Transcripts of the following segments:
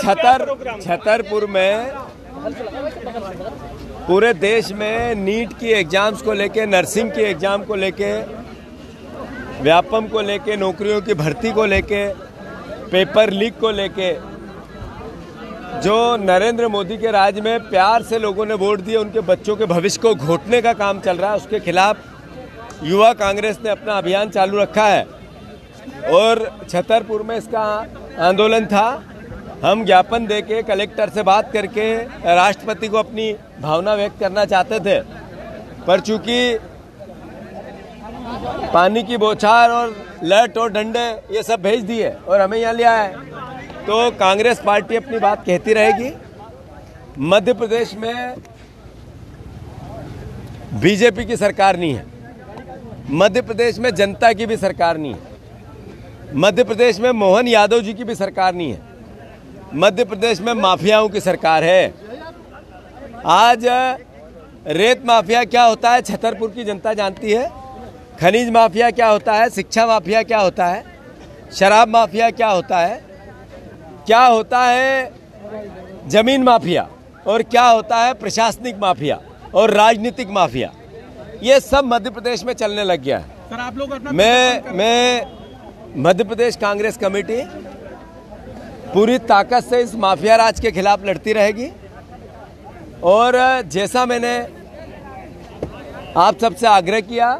छतरपुर में पूरे देश में नीट की एग्जाम्स को लेके, नर्सिंग की एग्जाम को लेके, व्यापम को लेके, नौकरियों की भर्ती को लेके, पेपर लीक को लेके जो नरेंद्र मोदी के राज्य में प्यार से लोगों ने वोट दिए, उनके बच्चों के भविष्य को घोटने का काम चल रहा है, उसके खिलाफ युवा कांग्रेस ने अपना अभियान चालू रखा है और छतरपुर में इसका आंदोलन था। हम ज्ञापन देके कलेक्टर से बात करके राष्ट्रपति को अपनी भावना व्यक्त करना चाहते थे, पर चूंकि पानी की बौछार और लट और डंडे ये सब भेज दिए और हमें यहाँ ले आए, तो कांग्रेस पार्टी अपनी बात कहती रहेगी। मध्य प्रदेश में बीजेपी की सरकार नहीं है, मध्य प्रदेश में जनता की भी सरकार नहीं है, मध्य प्रदेश में मोहन यादव जी की भी सरकार नहीं है, मध्य प्रदेश में माफियाओं की सरकार है। आज रेत माफिया क्या होता है छतरपुर की जनता जानती है, खनिज माफिया क्या होता है, शिक्षा माफिया क्या होता है, शराब माफिया क्या होता है, क्या होता है जमीन माफिया और क्या होता है प्रशासनिक माफिया और राजनीतिक माफिया, ये सब मध्य प्रदेश में चलने लग गया है। सर आप लोग मैं मध्य प्रदेश कांग्रेस कमेटी पूरी ताकत से इस माफिया राज के खिलाफ लड़ती रहेगी और जैसा मैंने आप सबसे आग्रह किया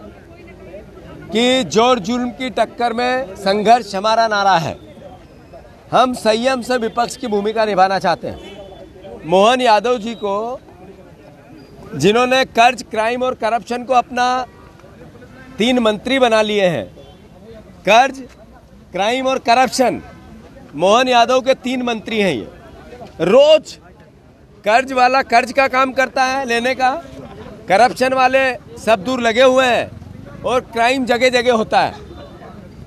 कि जोर जुल्म की टक्कर में संघर्ष हमारा नारा है। हम संयम से विपक्ष की भूमिका निभाना चाहते हैं। मोहन यादव जी को, जिन्होंने कर्ज, क्राइम और करप्शन को अपना 3 मंत्री बना लिए हैं, कर्ज, क्राइम और करप्शन मोहन यादव के 3 मंत्री हैं। ये रोज कर्ज वाला कर्ज का काम करता है लेने का, करप्शन वाले सब दूर लगे हुए हैं और क्राइम जगह जगह होता है।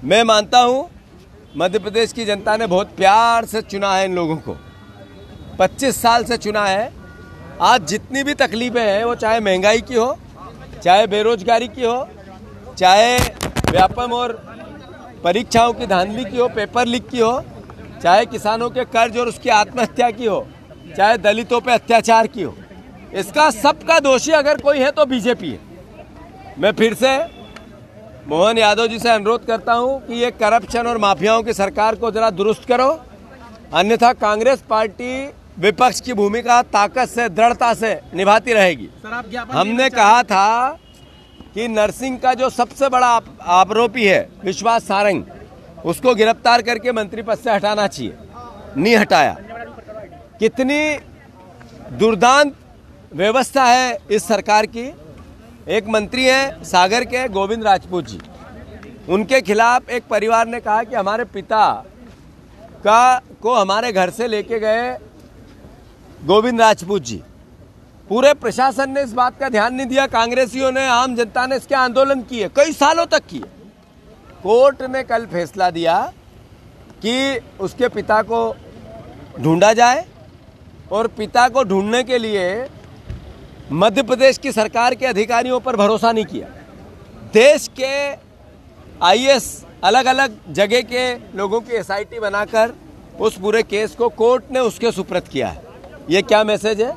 मैं मानता हूँ मध्य प्रदेश की जनता ने बहुत प्यार से चुना है इन लोगों को, 25 साल से चुना है। आज जितनी भी तकलीफें हैं, वो चाहे महंगाई की हो, चाहे बेरोजगारी की हो, चाहे व्यापम और परीक्षाओं की धांधली की हो, पेपर लीक की हो, चाहे किसानों के कर्ज और उसकी आत्महत्या की हो, चाहे दलितों पे अत्याचार की हो, इसका सबका दोषी अगर कोई है तो बीजेपी है। मैं फिर से मोहन यादव जी से अनुरोध करता हूं कि ये करप्शन और माफियाओं की सरकार को जरा दुरुस्त करो, अन्यथा कांग्रेस पार्टी विपक्ष की भूमिका ताकत से, दृढ़ता से निभाती रहेगी। हमने कहा था कि नर्सिंग का जो सबसे बड़ा आरोपी है विश्वास सारंग, उसको गिरफ्तार करके मंत्री पद से हटाना चाहिए, नहीं हटाया। कितनी दुर्दांत व्यवस्था है इस सरकार की। एक मंत्री हैं सागर के, गोविंद राजपूत जी, उनके खिलाफ एक परिवार ने कहा कि हमारे पिता को हमारे घर से लेके गए गोविंद राजपूत जी। पूरे प्रशासन ने इस बात का ध्यान नहीं दिया, कांग्रेसियों ने, आम जनता ने इसके आंदोलन किए, कई सालों तक किए। कोर्ट ने कल फैसला दिया कि उसके पिता को ढूंढा जाए और पिता को ढूंढने के लिए मध्य प्रदेश की सरकार के अधिकारियों पर भरोसा नहीं किया। देश के आईएस, अलग अलग जगह के लोगों की एसआईटी बनाकर उस पूरे केस को कोर्ट ने उसके सुपुर्द किया है। ये क्या मैसेज है?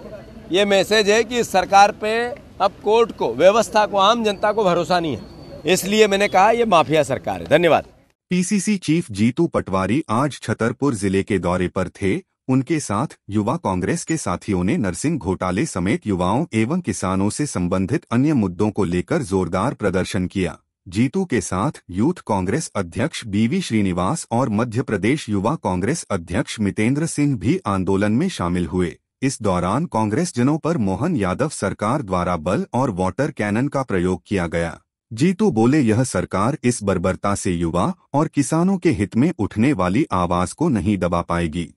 ये मैसेज है कि इस सरकार पे अब कोर्ट को, व्यवस्था को, आम जनता को भरोसा नहीं है। इसलिए मैंने कहा ये माफिया सरकार है। धन्यवाद। पीसीसी चीफ जीतू पटवारी आज छतरपुर जिले के दौरे पर थे। उनके साथ युवा कांग्रेस के साथियों ने नर्सिंग घोटाले समेत युवाओं एवं किसानों से संबंधित अन्य मुद्दों को लेकर जोरदार प्रदर्शन किया। जीतू के साथ यूथ कांग्रेस अध्यक्ष बीवी श्रीनिवास और मध्य प्रदेश युवा कांग्रेस अध्यक्ष मितेंद्र सिंह भी आंदोलन में शामिल हुए। इस दौरान कांग्रेसजनों पर मोहन यादव सरकार द्वारा बल और वाटर कैनन का प्रयोग किया गया। जीतू बोले, यह सरकार इस बर्बरता से युवा और किसानों के हित में उठने वाली आवाज को नहीं दबा पाएगी।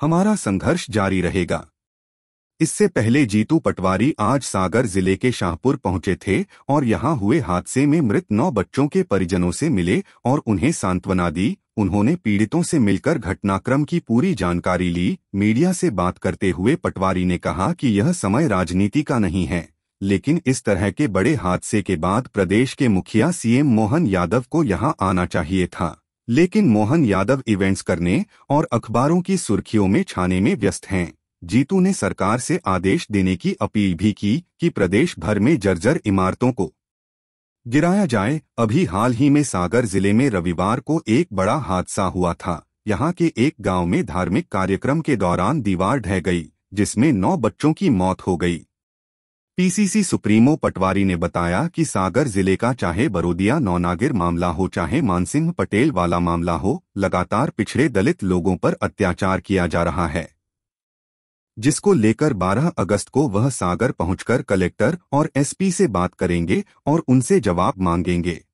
हमारा संघर्ष जारी रहेगा। इससे पहले जीतू पटवारी आज सागर जिले के शाहपुर पहुंचे थे और यहां हुए हादसे में मृत 9 बच्चों के परिजनों से मिले और उन्हें सांत्वना दी। उन्होंने पीड़ितों से मिलकर घटनाक्रम की पूरी जानकारी ली। मीडिया से बात करते हुए पटवारी ने कहा कि यह समय राजनीति का नहीं है, लेकिन इस तरह के बड़े हादसे के बाद प्रदेश के मुखिया सीएम मोहन यादव को यहां आना चाहिए था। लेकिन मोहन यादव इवेंट्स करने और अखबारों की सुर्खियों में छाने में व्यस्त हैं। जीतू ने सरकार से आदेश देने की अपील भी की कि प्रदेश भर में जर्जर इमारतों को गिराया जाए। अभी हाल ही में सागर जिले में रविवार को एक बड़ा हादसा हुआ था। यहाँ के एक गांव में धार्मिक कार्यक्रम के दौरान दीवार ढह गई, जिसमें 9 बच्चों की मौत हो गई। पीसीसी सुप्रीमो पटवारी ने बताया कि सागर जिले का चाहे बरोदिया नौनागिर मामला हो, चाहे मानसिंह पटेल वाला मामला हो, लगातार पिछड़े दलित लोगों पर अत्याचार किया जा रहा है, जिसको लेकर 12 अगस्त को वह सागर पहुंचकर कलेक्टर और एसपी से बात करेंगे और उनसे जवाब मांगेंगे।